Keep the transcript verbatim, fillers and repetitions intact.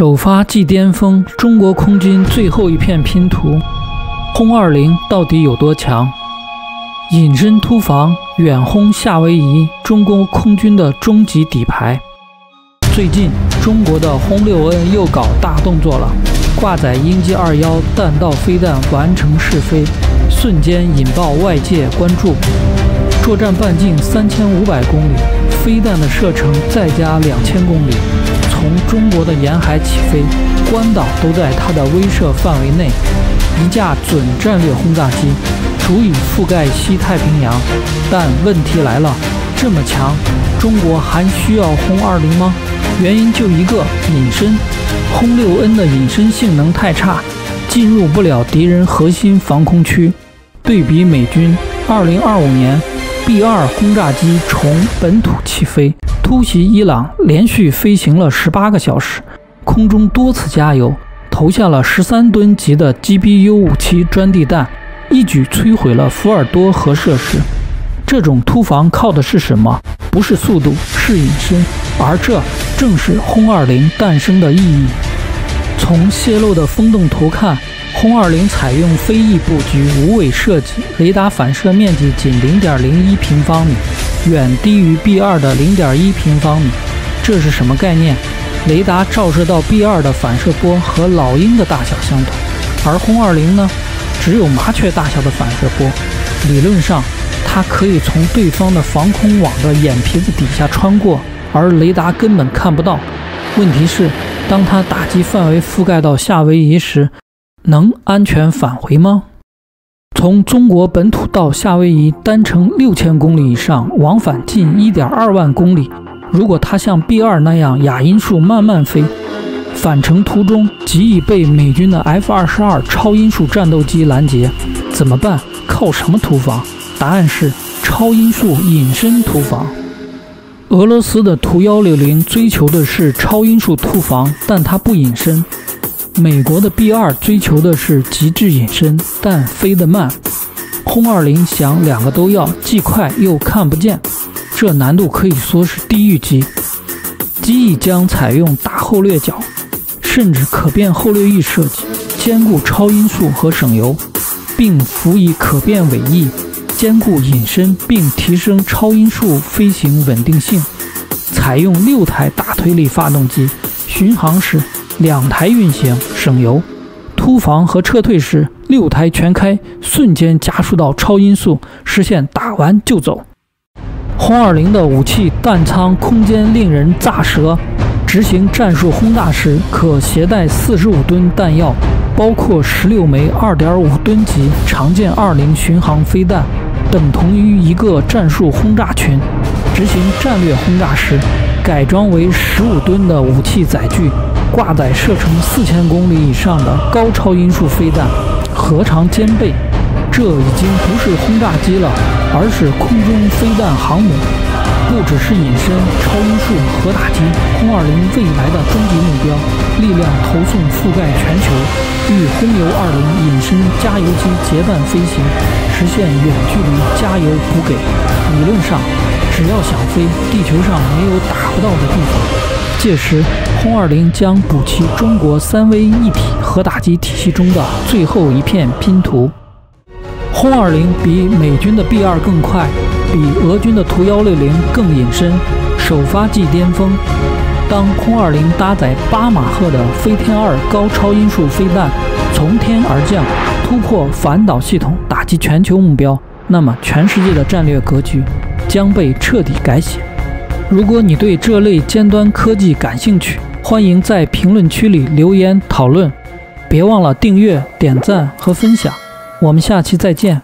首发即巅峰中国空军最后一片拼图，轰二零到底有多强？隐身突防，远轰夏威夷，中国空军的终极底牌。最近，中国的轰 六 N 又搞大动作了，挂载鹰击二十一弹道飞弹完成试飞，瞬间引爆外界关注。作战半径三千五百公里，飞弹的射程再加两千公里。 从中国的沿海起飞，关岛都在它的威慑范围内。一架准战略轰炸机足以覆盖西太平洋，但问题来了：这么强，中国还需要轰二零吗？原因就一个隐身，轰 六 N 的隐身性能太差，进入不了敌人核心防空区。对比美军二零二五年 B 二 轰炸机从本土起飞。 突袭伊朗，连续飞行了十八个小时，空中多次加油，投下了十三吨级的 G B U 五十七 钻地弹，一举摧毁了福尔多核设施。这种突防靠的是什么？不是速度，是隐身，而这正是轰二零诞生的意义。从泄露的风洞图看，轰二零采用飞翼布局，无尾设计，雷达反射面积仅 零点零一平方米。 远低于 B 二 的 零点一平方米，这是什么概念？雷达照射到 B 二 的反射波和老鹰的大小相同，而轰二零呢，只有麻雀大小的反射波。理论上，它可以从对方的防空网的眼皮子底下穿过，而雷达根本看不到。问题是，当它打击范围覆盖到夏威夷时，能安全返回吗？ 从中国本土到夏威夷，单程六千公里以上，往返近 一点二万公里。如果它像 B 二 那样亚音速慢慢飞，返程途中极易被美军的 F 二十二超音速战斗机拦截，怎么办？靠什么突防？答案是超音速隐身突防。俄罗斯的图 一六零追求的是超音速突防，但它不隐身。 美国的 B 二 追求的是极致隐身，但飞得慢。轰二零想两个都要，既快又看不见，这难度可以说是地狱级。机翼将采用大后掠角，甚至可变后掠翼设计，兼顾超音速和省油，并辅以可变尾翼，兼顾隐身并提升超音速飞行稳定性。采用六台大推力发动机，巡航时 两台运行省油，突防和撤退时六台全开，瞬间加速到超音速，实现打完就走。轰二零的武器弹仓空间令人咋舌，执行战术轰炸时可携带四十五吨弹药，包括十六枚 二点五吨级常见二零巡航飞弹，等同于一个战术轰炸群。执行战略轰炸时，改装为十五吨的武器载具。 挂载射程四千公里以上的高超音速飞弹，核常兼备。这已经不是轰炸机了，而是空中飞弹航母。不只是隐身、超音速、核打击，轰二零未来的终极目标，力量投送覆盖全球，与轰游二零隐身加油机结伴飞行，实现远距离加油补给。理论上，只要想飞，地球上没有打不到的地方。 届时，轰二零将补齐中国三位一体核打击体系中的最后一片拼图。轰二零比美军的 B 二 更快，比俄军的图 一六零更隐身，首发即巅峰。当轰二零搭载八马赫的飞天二高超音速飞弹从天而降，突破反导系统，打击全球目标，那么全世界的战略格局将被彻底改写。 如果你对这类尖端科技感兴趣，欢迎在评论区里留言讨论。别忘了订阅、点赞和分享。我们下期再见。